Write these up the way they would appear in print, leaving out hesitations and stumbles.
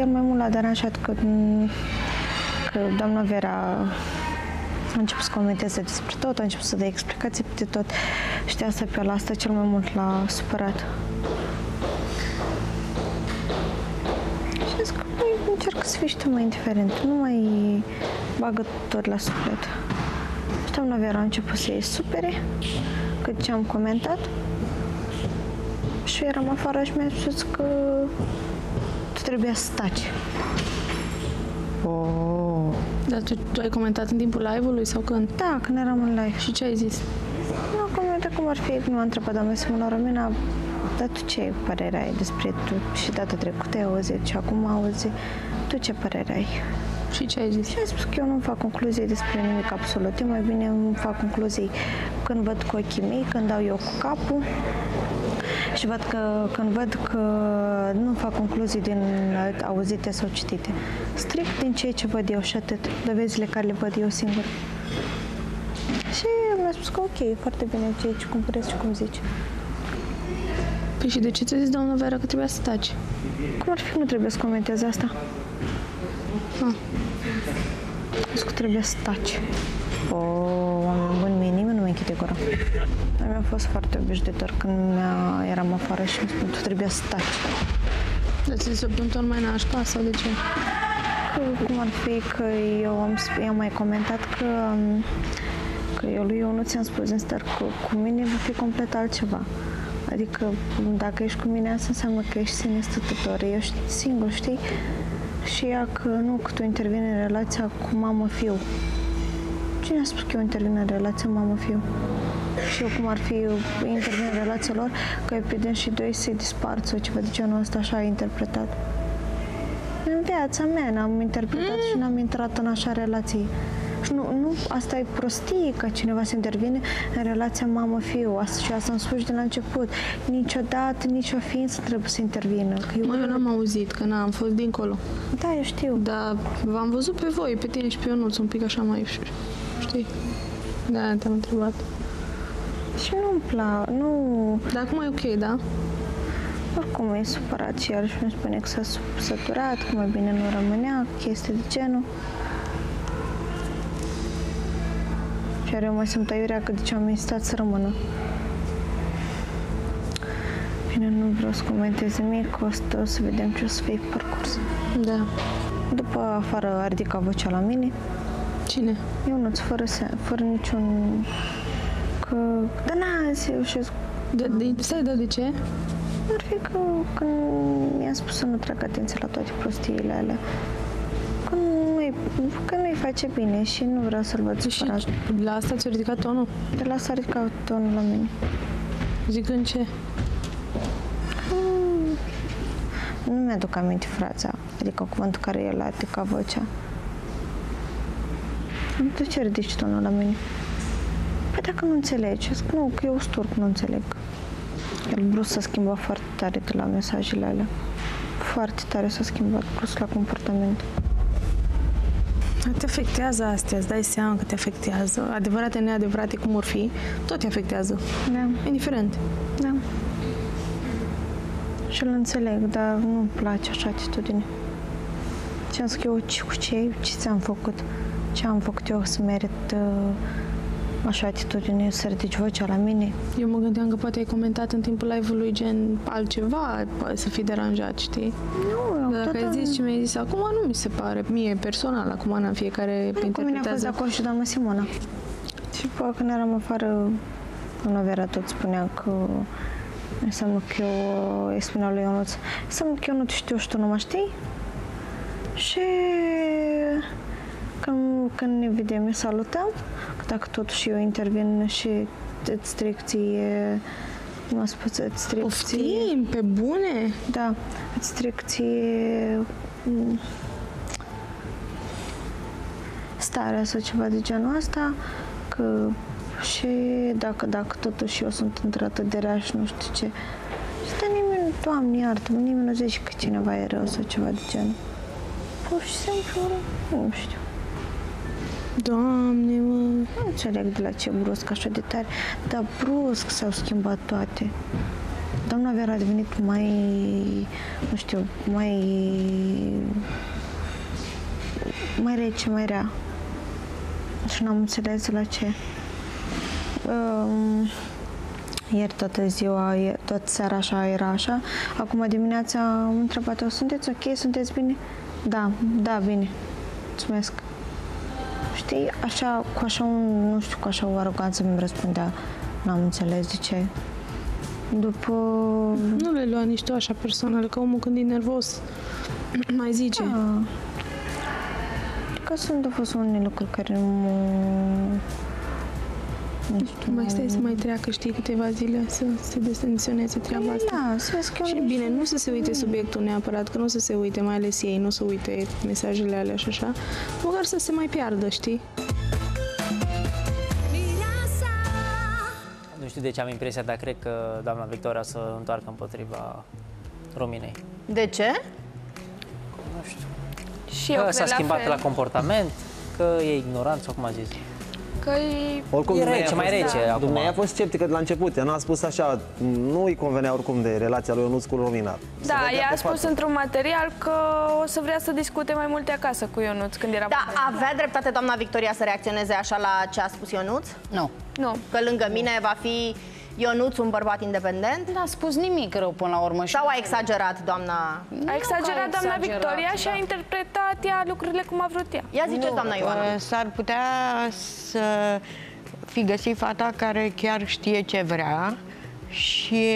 el mai mult l-a deranjat că doamna Vera a început să comenteze despre tot, a început să dea explicații de tot și de asta pe ăla asta cel mai mult l-a supărat. Și zic că încearcă să fii mai indiferent, nu mai bagă tot la suflet. Și doamna Vera a început să-i supere cât ce am comentat și eram afară și mi-a spus că tu trebuia să taci. Oh. Dar tu ai comentat în timpul live-ului sau când? Da, când eram în live. Și ce ai zis? Nu am comentat cum ar fi, nu m-a întrebat doamna Simona Romina, dar tu ce părere ai despre tu? Și data trecută ai auzit și acum auzi, tu ce părere ai? Și ce ai zis? Și ai spus că eu nu fac concluzii despre nimic absolut. Eu mai bine nu fac concluzii când văd cu ochii mei, când dau eu cu capul. Și văd că, când văd că nu fac concluzii din auzite sau citite. Strict din ceea ce văd eu și atât, dovezile care le văd eu singur. Și mi-a spus că ok, foarte bine ceea ce cumpăresc și cum zici. Păi și de ce ți-a zis doamna Vera că trebuia să taci? Cum ar fi că nu trebuie să comentezi asta? Ah. Zic că trebuie să taci. O, oameni buni mie, nimeni nu mi-a închide gura. Mi-a fost foarte obișnuitor când eram afară și mi-a spus, tu trebuia să taci. Dar ți-ai zis un ton mai nașpa sau de ce? Că, cum ar fi că eu am mai comentat că eu lui Ionuț i-am spus în stări că cu mine va fi complet altceva. Adică dacă ești cu mine, asta înseamnă că ești sine stătător, ești singur, știi? Și ea că nu, că tu intervine în relația cu mamă-fiu. Cine a spus că eu intervin în relația mamă-fiu? Și eu cum ar fi, intervin în relația lor, că eu pe și doi să-i dispar sau ceva de genul ăsta, așa a interpretat. În viața mea n-am interpretat și n-am intrat în așa relații. Și nu, asta e prostie, că cineva se intervine în relația mamă-fiu. Și asta îmi spus de la început. Niciodată, nicio ființă trebuie să intervină. Eu n-am auzit, că n-am fost dincolo. Da, eu știu. Dar v-am văzut pe voi, pe tine și pe Ionuț, un pic așa mai, știi? Da, te-am întrebat. Și nu-mi plac, nu... Dar acum e ok, da? Oricum, e supărat și iarăși mi spune că s-a săturat, că mai bine nu rămânea, chestii de genul. Și eu mă simt aiurea că de ce am insistat să rămână. Bine, nu vreau să comentez nimic, o să vedem ce o să fie pe parcurs. Da. După afară a ridicat vocea la mine. Cine? Ionuț, fără niciun... Că... Da, na, eu stai, da, de ce? Ar fi că când mi-a spus să nu trag atenție la toate prostiile alea. Că nu-i face bine și nu vreau să-l văd supărat. De la asta ți-a ridicat tonul? De la asta a ridicat tonul la mine. Zicând ce? Nu mi-aduc aminte frața, adică cuvântul care el a ridicat vocea. De ce ridici tonul la mine? Păi dacă nu înțelegi, nu, că eu sturc, nu înțeleg. El brusc s-a schimbat foarte tare de la mesajele alea. Foarte tare s-a schimbat, brusc la comportament. Te afectează astea, îți dai seama că te afectează. Adevărate, neadevărate, cum or fi, tot te afectează. Da. Indiferent. Da. Și îl înțeleg, dar nu-mi place așa atitudine. Ce-am zis eu, ce ți-am făcut? Ce am făcut eu să merit așa atitudine, să ridici vocea la mine? Eu mă gândeam că poate ai comentat în timpul live-ului gen altceva, să fii deranjat, știi? Nu, dacă ai zis ce mi-ai zis acum, nu mi se pare. Mie personal, acum în fiecare interpretează. Cu mine a fost de acolo și doamna Simona. Și păi, când eram afară, doamna Vera tot spunea că înseamnă că eu îi spuneam lui Ionuț, înseamnă că eu nu te știu și tu nu mă știi? Și când ne vedem, ne salutăm. Dacă totuși eu intervin și îți stric ție, nu spus, îți stric ție... Poftim, pe bune? Da, îți stric ție starea sau ceva de genul ăsta, că și dacă totuși eu sunt într-atât de rea și nu știu ce, și de nimeni, Doamne iartă-mă, nimeni nu zice că cineva e rău sau ceva de genul. Pur și simplu, nu știu. Doamne, mă... Nu înțeleg de la ce brusc, așa de tare, dar brusc s-au schimbat toate. doamna Vera a devenit mai, nu știu, mai rece, mai rea. Și n-am înțeles la ce. Ieri toată ziua, toată seara așa era așa. Acum dimineața am întrebat-o, sunteți ok? Sunteți bine? Da, da, bine. Mulțumesc. Știi, așa, cu așa un, nu știu, cu așa o aroganță mi-mi răspundea. N-am înțeles de ce. După... Nu le lua nici tu așa personal, că omul când e nervos mai zice. Da. Că sunt, au fost unele lucruri care nu... Mai stai să mai treacă, știi, câteva zile să se destensioneze treaba asta. Da, și bine, nu să se uite subiectul neapărat, că nu să se uite, mai ales ei, nu să uite mesajele alea și așa, măcar să se mai piardă, știi? Nu știu de ce am impresia, dar cred că doamna Victoria o să întoarcă împotriva Rominei. De ce? Nu știu. Și că s-a schimbat la comportament, că e ignorant sau cum a zis. Că e... Oricum, e rece, mai rece. Da. Dumneavoastră a fost sceptică de la început. Ea n-a spus așa, nu îi convenea oricum de relația lui Ionuț cu Romina. Da, ea a spus într-un material că o să vrea să discute mai multe acasă cu Ionuț când era... Da, avea dreptate doamna Victoria să reacționeze așa la ce a spus Ionuț? Nu. Nu. Că lângă mine va fi Ionuț un bărbat independent? N-a spus nimic rău până la urmă. Sau a exagerat doamna... A exagerat doamna Victoria și a interpretat ea lucrurile cum a vrut ea. Ia zice doamna Ioană. S-ar putea să fi găsit fata care chiar știe ce vrea și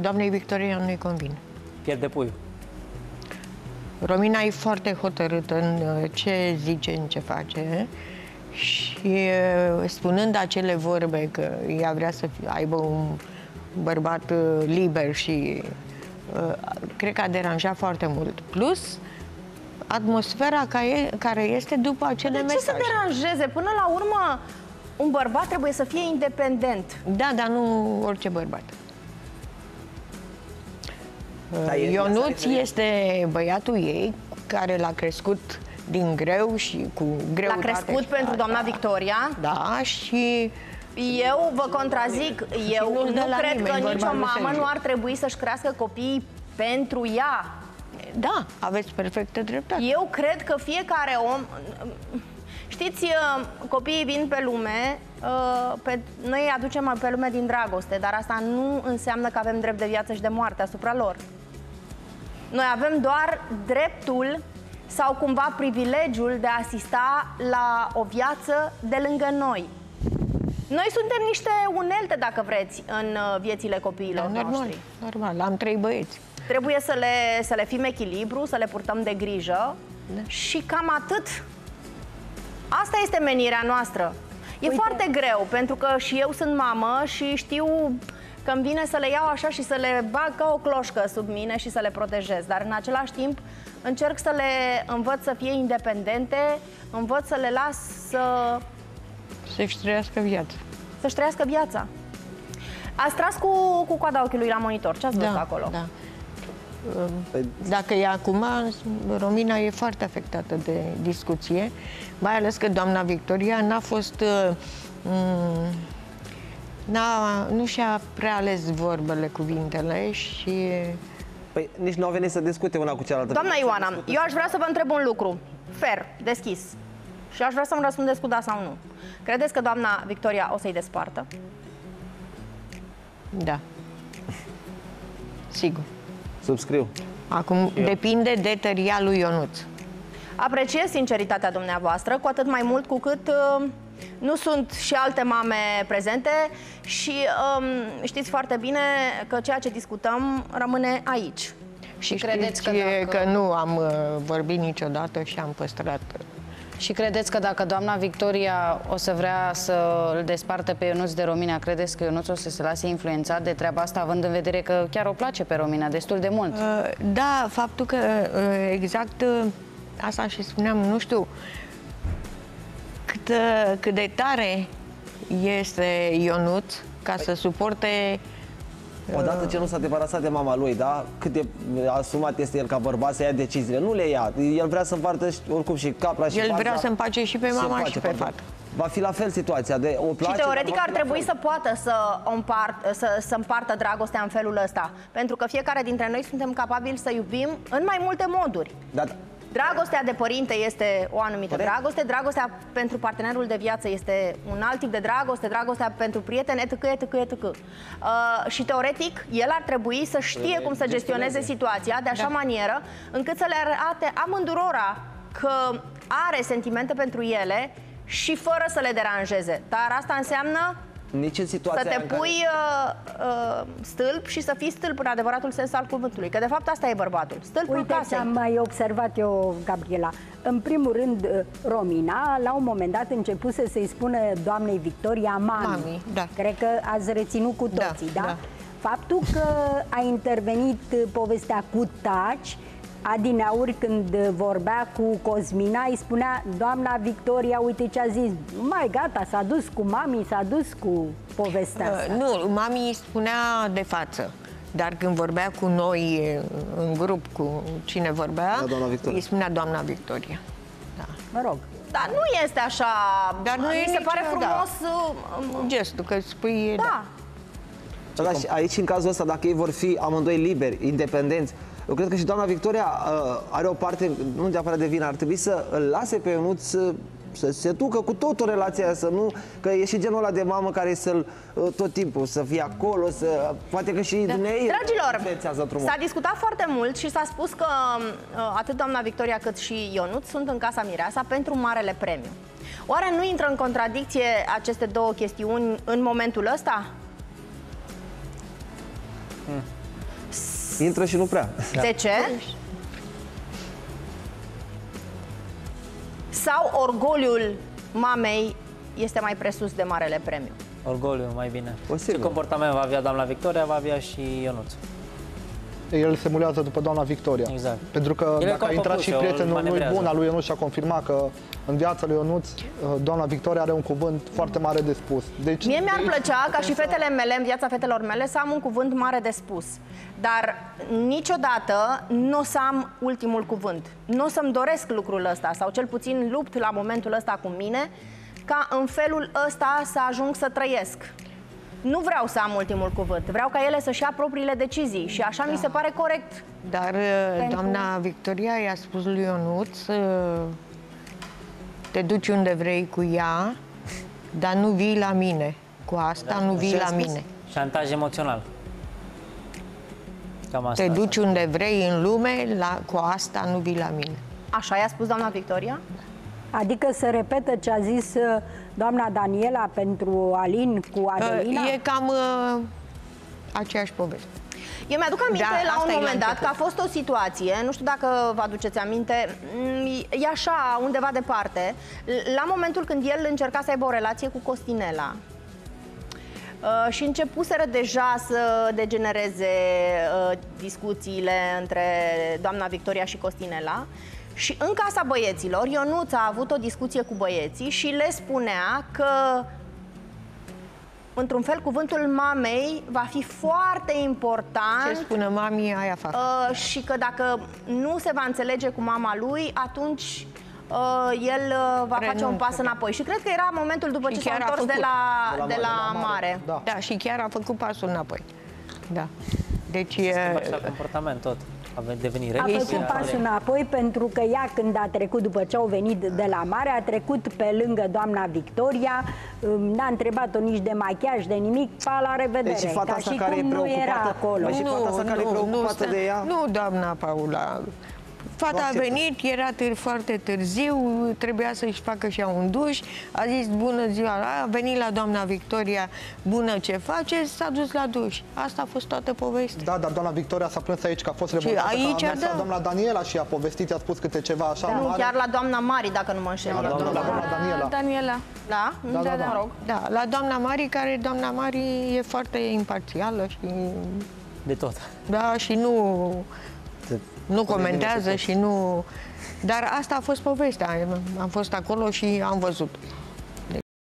doamnei Victoria nu-i convine. Pierde puiul. Romina e foarte hotărâtă în ce zice, în ce face. Și spunând acele vorbe că ea vrea să aibă un bărbat liber și cred că a deranjat foarte mult. Plus, atmosfera care este după acele mesaje. De ce să deranjeze? Până la urmă, un bărbat trebuie să fie independent. Da, dar nu orice bărbat. Ionuț este băiatul ei care l-a crescut din greu și cu greutate. L-a crescut pentru doamna Victoria. Da, și... Eu vă contrazic, eu nu cred că nicio mamă nu ar trebui să-și crească copiii pentru ea. Da, aveți perfectă dreptate. Eu cred că fiecare om... Știți, copiii vin pe lume, noi îi aducem pe lume din dragoste, dar asta nu înseamnă că avem drept de viață și de moarte asupra lor. Noi avem doar dreptul sau cumva privilegiul de a asista la o viață de lângă noi. Noi suntem niște unelte, dacă vreți, în viețile copiilor noștri. Normal, am 3 băieți. Trebuie să le fim echilibru, să le purtăm de grijă și cam atât. Asta este menirea noastră. E foarte greu, pentru că și eu sunt mamă și știu că îmi vine să le iau așa și să le bag ca o cloșcă sub mine și să le protejez, dar în același timp încerc să le învăț să fie independente, învăț să le las să... Să-și trăiască viața. Să-și trăiască viața. Ați tras cu coada ochiului la monitor. Ce ați văzut acolo? Da. Dacă e acum, Romina e foarte afectată de discuție, mai ales că doamna Victoria n-a fost... nu și-a prea ales vorbele, cuvintele și... Păi nici nu au venit să discute una cu cealaltă. Doamna Ioana, eu aș vrea să vă întreb un lucru, fair, deschis, și aș vrea să-mi răspundeți cu da sau nu. Credeți că doamna Victoria o să-i despartă? Da. Sigur. Subscriu. Acum depinde de tăria lui Ionuț. Apreciez sinceritatea dumneavoastră, cu atât mai mult cu cât... Nu sunt și alte mame prezente și știți foarte bine că ceea ce discutăm rămâne aici. Și credeți că, dacă... că nu am vorbit niciodată și am păstrat. Și credeți că dacă doamna Victoria o să vrea să îl despartă pe Ionuț de Romina, credeți că Ionuț o să se lase influențat de treaba asta, având în vedere că chiar o place pe Romina destul de mult? Da, faptul că exact asta și spuneam, nu știu... Cât de tare este Ionuț ca să suporte... Odată ce nu s-a debarasat de mama lui, da? Cât de asumat este el ca bărbat să ia deciziile. Nu le ia. El vrea să împartă oricum și capra și el vaza. Vrea să împace și pe mama și pe fată. va fi la fel situația de o place, și teoretic ar trebui să poată să împartă dragostea în felul ăsta, pentru că fiecare dintre noi suntem capabili să iubim în mai multe moduri. Da. Dragostea de părinte este o anumită dragoste, dragostea pentru partenerul de viață este un alt tip de dragoste, dragostea pentru prieteni, etc, etc, etc. Și teoretic, el ar trebui să știe cum să gestioneze situația de așa manieră încât să le arate amândurora că are sentimente pentru ele și fără să le deranjeze. Dar asta înseamnă nici în situația să te pui stâlp și să fii stâlp în adevăratul sens al cuvântului. Că de fapt asta e bărbatul. Stâlpul casei. Am mai observat eu, Gabriela. În primul rând, Romina la un moment dat începuse să-i spună doamnei Victoria mami. Cred că ați reținut cu toții, da? Faptul că a intervenit povestea cu taci, adineauri când vorbea cu Cosmina, îi spunea doamna Victoria, uite ce a zis, mai gata, s-a dus cu mami, s-a dus cu povestea asta. Nu, mami îi spunea de față, dar când vorbea cu noi în grup, cu cine vorbea, îi spunea doamna Victoria. Mă rog. Dar nu este așa, dar nu mi se pare frumos gestul, că spui... Da, și aici, în cazul ăsta, dacă ei vor fi amândoi liberi, independenți, eu cred că și doamna Victoria are o parte, nu neapărat de vină, ar trebui să îl lase pe Ionuț să se ducă cu totul relația aia, să nu, că e și genul ăla de mamă care să-l tot timpul, să fie acolo, să, poate că și dumneavoastră. Dragilor, s-a discutat foarte mult și s-a spus că atât doamna Victoria cât și Ionuț sunt în Casa Mireasa pentru Marele Premiu. Oare nu intră în contradicție aceste două chestiuni în momentul ăsta? Intră și nu prea. De ce? Sau orgoliul mamei este mai presus de Marele Premiu? Orgoliul, mai bine. Ce comportament va avea doamna Victoria, va avea și Ionuț. El se mulează după doamna Victoria. Exact. Pentru că dacă a intrat și prietenul lui bun al lui Ionuț și a confirmat că în viața lui Ionuț, doamna Victoria are un cuvânt foarte mare de spus. Deci, mie mi-ar plăcea ca și fetele mele, în viața fetelor mele, să am un cuvânt mare de spus. Dar niciodată nu o să am ultimul cuvânt. Nu o să-mi doresc lucrul ăsta, sau cel puțin lupt la momentul ăsta cu mine, ca în felul ăsta să ajung să trăiesc. Nu vreau să am ultimul cuvânt, vreau ca ele să-și ia propriile decizii și așa mi se pare corect. Dar doamna Victoria i-a spus lui Ionuț, te duci unde vrei cu ea, dar nu vii la mine. Cu asta nu vii la mine. Șantaj emoțional. Cam asta, te duci unde vrei în lume, cu asta nu vii la mine. Așa i-a spus doamna Victoria? Adică se repetă ce a zis doamna Daniela pentru Alin cu Adelina? E cam aceeași poveste. Eu mi-aduc aminte la un moment dat că a fost o situație, nu știu dacă vă aduceți aminte, e așa, undeva departe, la momentul când el încerca să aibă o relație cu Costinela. Și începuseră deja să degenereze discuțiile între doamna Victoria și Costinela. Și în Casa Băieților, Ionuț a avut o discuție cu băieții și le spunea că, într-un fel, cuvântul mamei va fi foarte important. Ce spune mami, aia fac. Și că dacă nu se va înțelege cu mama lui, atunci el va face un pas înapoi. Și cred că era momentul după ce s-a întors de la mare. Da, și chiar a făcut pasul înapoi. Da. Deci e... la comportament tot. A făcut pasul înapoi pentru că ea, când a trecut, după ce au venit de la mare, a trecut pe lângă doamna Victoria, n-a întrebat-o nici de machiaj, de nimic, pa, la revedere. Deci fata asta care e preocupată acolo. Nu, doamna Paula. Fata a venit, era foarte târziu, trebuia să-și facă și ea un duș, a zis bună ziua, a venit la doamna Victoria, bună ce faceți, s-a dus la duș. Asta a fost toată povestea. Da, dar doamna Victoria s-a plâns aici că a fost revoltată, aici a mers la doamna Daniela și a povestit, a spus câte ceva așa. Nu, chiar la doamna Mari, dacă nu mă înșel. La doamna Daniela. Da? Da, la doamna Mari, care doamna Mari e foarte imparțială și... de tot. Da, și nu comentează și nu... Dar asta a fost povestea. Am fost acolo și am văzut.